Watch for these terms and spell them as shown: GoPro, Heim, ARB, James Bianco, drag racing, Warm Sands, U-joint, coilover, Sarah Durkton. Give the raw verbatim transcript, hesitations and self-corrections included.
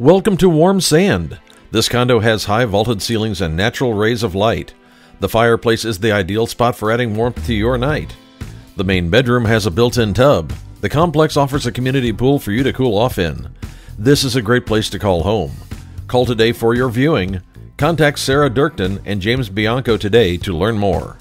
Welcome to Warm Sand. This condo has high vaulted ceilings and natural rays of light. The fireplace is the ideal spot for adding warmth to your night. The main bedroom has a built-in tub. The complex offers a community pool for you to cool off in. This is a great place to call home. Call today for your viewing. Contact Sarah Durkton and James Bianco today to learn more.